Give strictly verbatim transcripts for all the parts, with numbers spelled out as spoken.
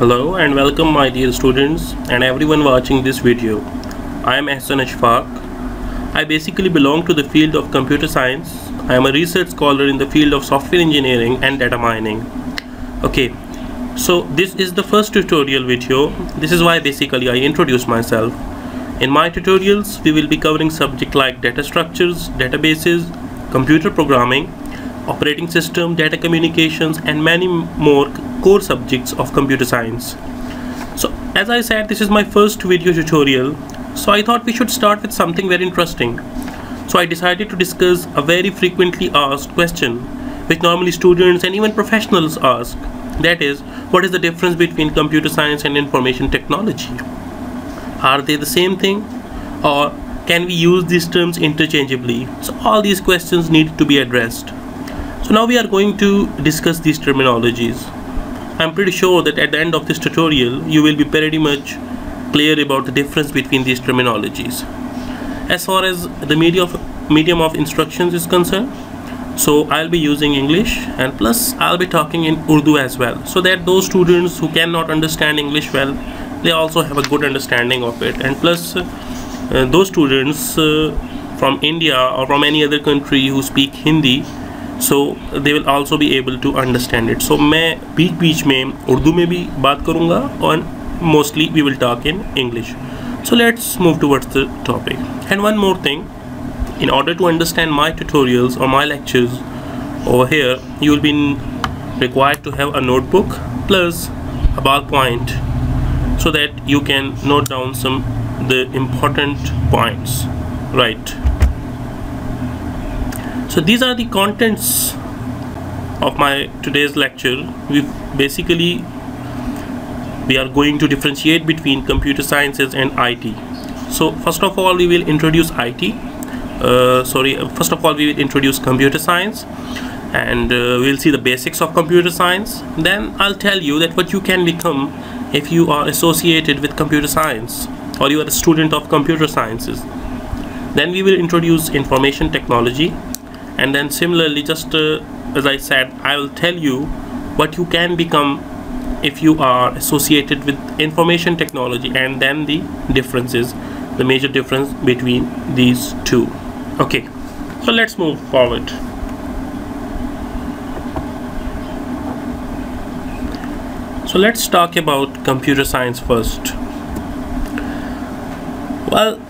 Hello and welcome my dear students and everyone watching this video. I am Ahsan Ashfaq. I basically belong to the field of computer science. I am a research scholar in the field of software engineering and data mining. Okay, so this is the first tutorial video. This is why basically I introduce myself. In my tutorials, we will be covering subjects like data structures, databases, computer programming, operating system, data communications, and many more core subjects of computer science. So as I said, this is my first video tutorial, so I thought we should start with something very interesting. So I decided to discuss a very frequently asked question which normally students and even professionals ask, that is, what is the difference between computer science and information technology? Are they the same thing, or can we use these terms interchangeably? So all these questions need to be addressed. So now we are going to discuss these terminologies. I'm pretty sure that at the end of this tutorial you will be pretty much clear about the difference between these terminologies. As far as the media of, medium of instructions is concerned, so I'll be using English, and plus I'll be talking in Urdu as well, so that those students who cannot understand English well, they also have a good understanding of it. And plus uh, those students uh, from India or from any other country who speak Hindi, so they will also be able to understand it. So मैं बीच बीच में उर्दू में भी बात करूँगा और mostly we will talk in English. So let's move towards the topic. And one more thing, in order to understand my tutorials or my lectures over here, you will be required to have a notebook plus a ballpoint, so that you can note down some the important points, right? So these are the contents of my today's lecture. We basically we are going to differentiate between computer sciences and I T. So first of all, we will introduce I T. Uh, sorry, first of all we will introduce computer science, and uh, we'll see the basics of computer science. Then I'll tell you that what you can become if you are associated with computer science or you are a student of computer sciences. Then we will introduce information technology. And then similarly, just uh, as I said, I will tell you what you can become if you are associated with information technology, and then the differences, the major difference between these two. Okay, so let's move forward. So let's talk about computer science first. Well,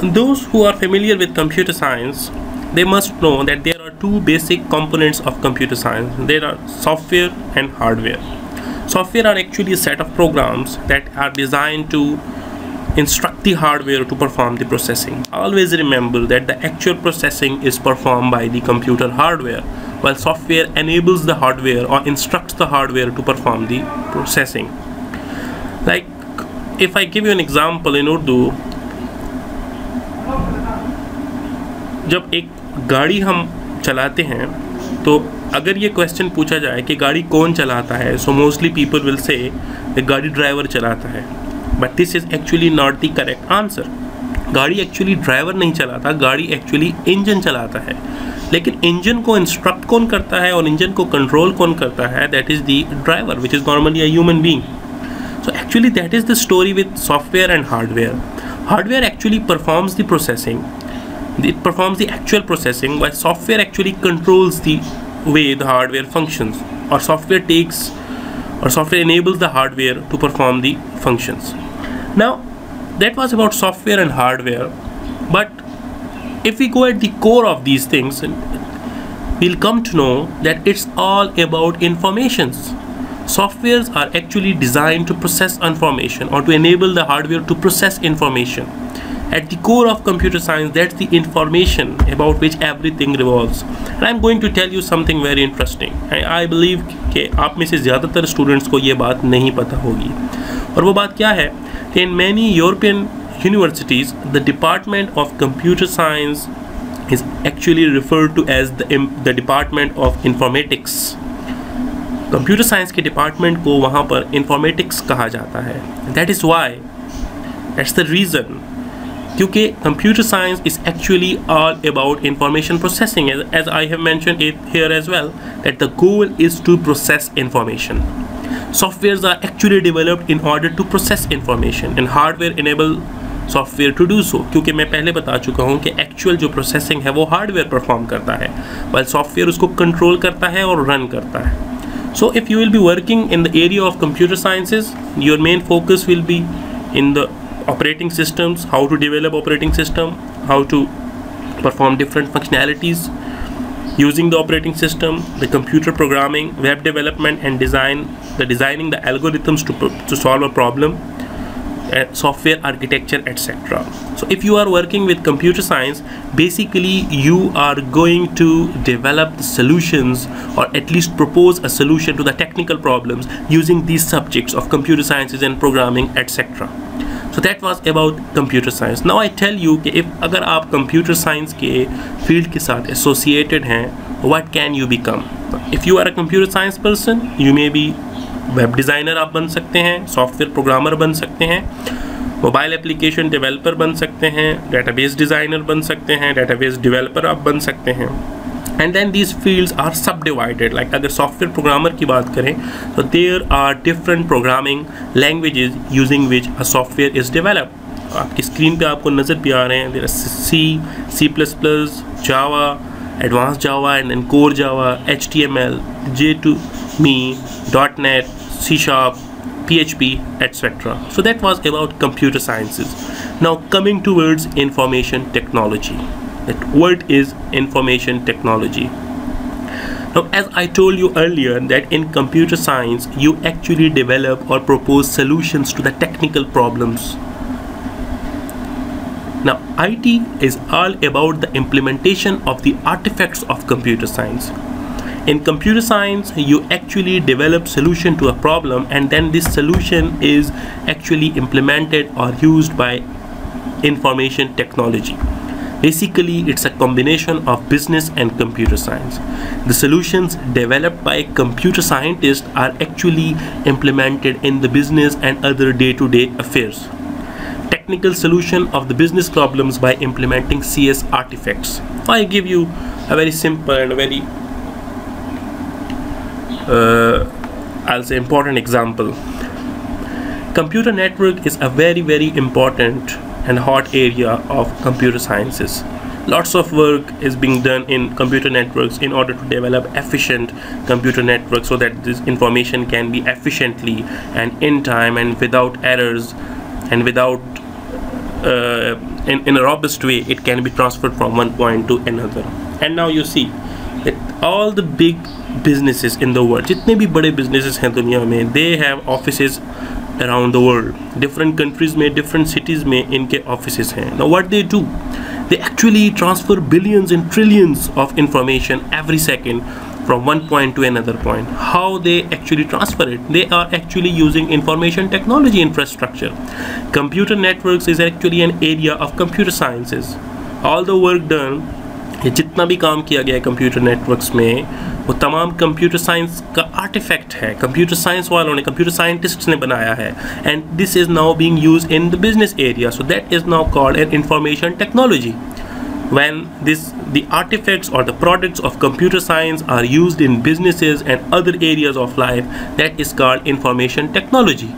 those who are familiar with computer science, they must know that there are two basic components of computer science. There are software and hardware. Software are actually a set of programs that are designed to instruct the hardware to perform the processing. Always remember that the actual processing is performed by the computer hardware, while software enables the hardware or instructs the hardware to perform the processing. Like, if I give you an example in Urdu, जब एक गाड़ी हम चलाते हैं, तो अगर ये question पूछा जाए कि गाड़ी कौन चलाता है, so mostly people will say गाड़ी ड्राइवर चलाता है, but this is actually not the correct answer. गाड़ी एक्चुअली ड्राइवर नहीं चलाता, गाड़ी एक्चुअली इंजन चलाता है. लेकिन इंजन को इंस्ट्रक्ट कौन करता है और इंजन को कंट्रोल कौन करता है, that is the driver, which is normally a human being. So actually that is the story with software and hardware. Hardware actually performs the processing, it performs the actual processing, while software actually controls the way the hardware functions, or software takes or software enables the hardware to perform the functions. Now that was about software and hardware, but if we go at the core of these things, we'll come to know that it's all about informations. Softwares are actually designed to process information or to enable the hardware to process information. At the core of computer science, that's the information about which everything revolves. And I'm going to tell you something very interesting. I, I believe कि आप में से ज़्यादातर students को ये बात नहीं पता होगी. और वो बात क्या है? In many European universities, the department of computer science is actually referred to as the the department of informatics. Computer science के department को वहाँ पर informatics कहा जाता है. That is why, that's the reason क्योंकि computer science is actually all about information processing, as I have mentioned it here as well that the goal is to process information. Softwares are actually developed in order to process information and hardware enable software to do so. क्योंकि मैं पहले बता चुका हूँ कि actual जो processing है वो hardware perform करता है, while software उसको control करता है और run करता है. So if you will be working in the area of computer sciences, your main focus will be in the operating systems, how to develop operating system, how to perform different functionalities using the operating system, the computer programming, web development and design, the designing the algorithms to, to solve a problem, uh, software architecture, et cetera. So if you are working with computer science, basically you are going to develop the solutions or at least propose a solution to the technical problems using these subjects of computer sciences and programming, et cetera. So that was about computer science. Now I tell you कि if अगर आप computer science के field के साथ associated हैं, what can you become? If you are a computer science person, you may be web designer आप बन सकते हैं, software programmer बन सकते हैं, mobile application developer बन सकते हैं, database designer बन सकते हैं, database developer आप बन सकते हैं. And then these fields are subdivided. Like अगर software programmer की बात करें, so there are different programming languages using which a software is developed. आपकी स्क्रीन पे आपको नज़र भी आ रहे हैं. There are C, C++, Java, Advanced Java and then Core Java, H T M L, J two M E, .NET, C Sharp, P H P, et cetera. So that was about computer sciences. Now coming towards information technology. That what is information technology? Now, as I told you earlier, that in computer science you actually develop or propose solutions to the technical problems. Now, I T is all about the implementation of the artifacts of computer science. In computer science, you actually develop solution to a problem, and then this solution is actually implemented or used by information technology. Basically, it's a combination of business and computer science. The solutions developed by computer scientists are actually implemented in the business and other day-to-day affairs. Technical solution of the business problems by implementing C S artifacts. I give you a very simple and very, uh, I'll say, important example. Computer network is a very, very important and hot area of computer sciences. Lots of work is being done in computer networks in order to develop efficient computer networks so that this information can be efficiently and in time and without errors and without uh, in, in a robust way it can be transferred from one point to another. And now you see that all the big businesses in the world, jitne bhi bade businesses hain duniya mein, they have offices around the world. Different countries में, different cities में इनके offices हैं. Now what they do? They actually transfer billions and trillions of information every second from one point to another point. How they actually transfer it? They are actually using information technology infrastructure. Computer networks is actually an area of computer sciences. All the work done, ये जितना भी काम किया गया है computer networks में, वो तमाम कंप्यूटर साइंस का आर्टिफैक्ट है, कंप्यूटर साइंस वालों ने, कंप्यूटर साइंटिस्ट्स ने बनाया है. And this is now being used in the business area, so that is now called an information technology. When this the artifacts और the products of computer science are used in businesses and other areas of life, that is called information technology.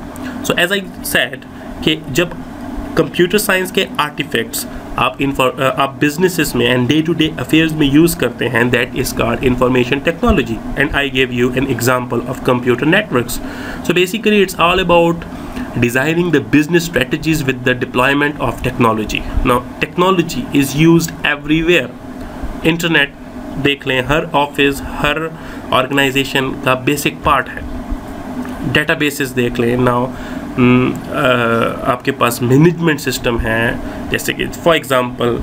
So as I said कि जब computer science के artefacts आप inform आप businesses में and day to day affairs में use करते हैं, that is called information technology. And I give you an example of computer networks. So basically it's all about designing the business strategies with the deployment of technology. Now technology is used everywhere. Internet देख लें, हर office, हर organisation का basic part है. Data basis देख लें. Now आपके पास management system है, जैसे कि for example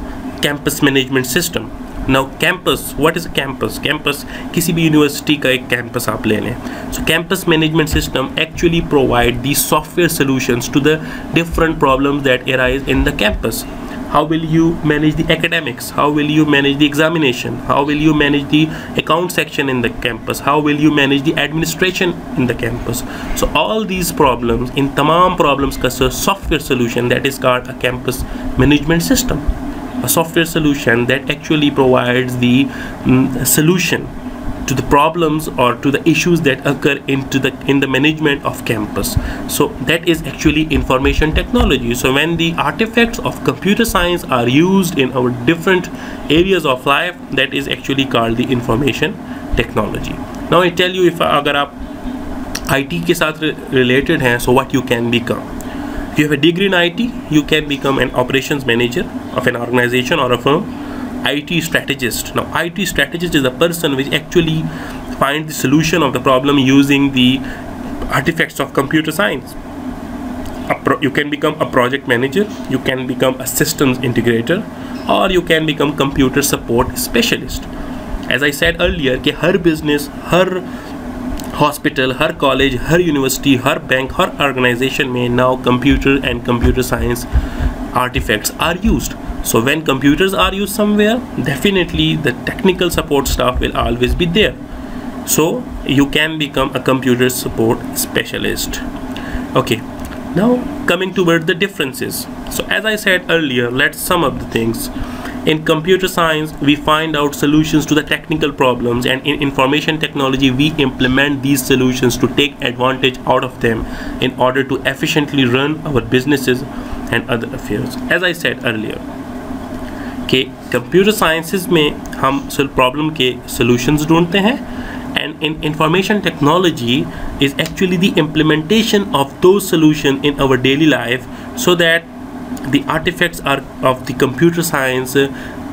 campus management system. Now campus, what is campus? Campus किसी भी यूनिवर्सिटी का एक कैंपस आप ले लें. So campus management system actually provide the software solutions to the different problems that arise in the campus. how will you manage the academics, how will you manage the examination, how will you manage the account section in the campus, how will you manage the administration in the campus. So all these problems, in tamam problems ka software solution that is called a campus management system, a software solution that actually provides the mm, solution to the problems or to the issues that occur into the in the management of campus. So that is actually information technology. So when the artifacts of computer science are used in our different areas of life, that is actually called the information technology. Now I tell you, if agar aap I T ke saath related hai, so what you can become. If you have a degree in I T, you can become an operations manager of an organization or a firm. I T strategist. Now I T strategist is a person which actually finds the solution of the problem using the artifacts of computer science. A pro you can become a project manager, you can become a systems integrator, or you can become computer support specialist. As I said earlier, ke her business, her hospital, her college, her university, her bank, her organization may now computer and computer science artifacts are used. So when computers are used somewhere, definitely the technical support staff will always be there. So you can become a computer support specialist. Okay, now coming toward the differences. So as I said earlier, let's sum up the things. In computer science, we find out solutions to the technical problems, and in information technology, we implement these solutions to take advantage out of them in order to efficiently run our businesses and other affairs. As I said earlier, कि computer sciences में हम problem के solutions ढूंढते हैं, and in information technology is actually the implementation of those solution in our daily life, so that the artifacts are of the computer science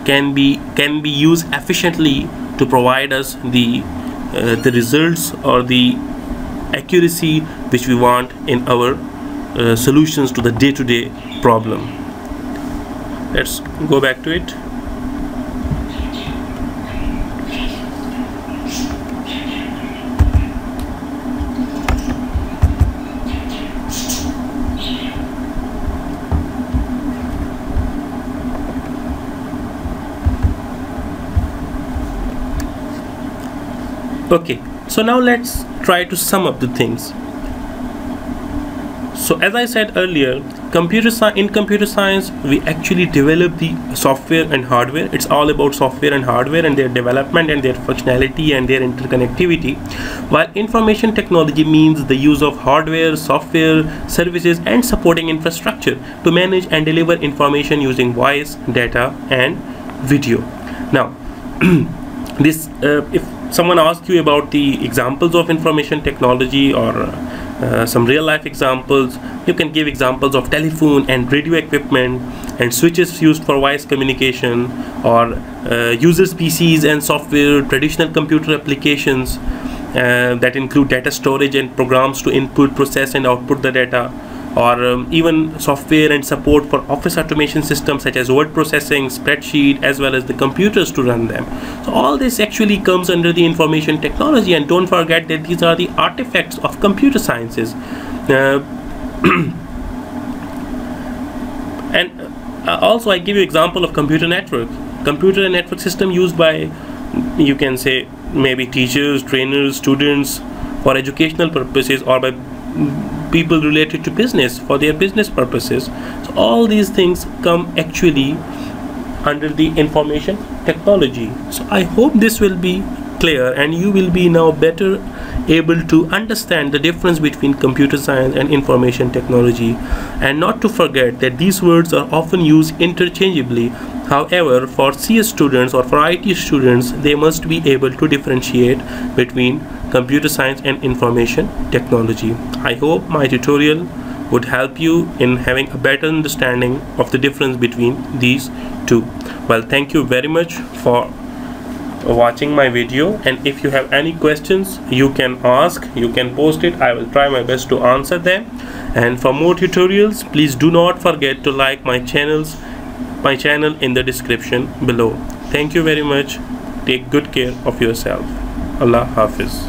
can be can be use efficiently to provide us the the results और the accuracy which we want in our solutions to the day to day problem. Let's go back to it. Okay, so now let's try to sum up the things. So as I said earlier, computer sci in computer science, we actually develop the software and hardware. It's all about software and hardware and their development and their functionality and their interconnectivity. While information technology means the use of hardware, software, services and supporting infrastructure to manage and deliver information using voice, data and video. Now, this uh, if someone asks you about the examples of information technology or uh, Uh, some real life examples, you can give examples of telephone and radio equipment and switches used for voice communication, or uh, users' P Cs and software, traditional computer applications uh, that include data storage and programs to input, process and output the data, or um, even software and support for office automation systems such as word processing, spreadsheet, as well as the computers to run them. So all this actually comes under the information technology, and don't forget that these are the artifacts of computer sciences. Uh, and uh, also I give you example of computer network. Computer network system used by, you can say, maybe teachers, trainers, students for educational purposes, or by people related to business for their business purposes. So all these things come actually under the information technology. So I hope this will be clear, and you will be now better able to understand the difference between computer science and information technology, and not to forget that these words are often used interchangeably. However, for C S students or for I T students, they must be able to differentiate between computer science and information technology. I hope my tutorial would help you in having a better understanding of the difference between these two. Well, thank you very much for watching my video, and if you have any questions, you can ask, you can post it. I will try my best to answer them. And for more tutorials, please do not forget to like my channels my channel in the description below. Thank you very much. Take good care of yourself. Allah Hafiz.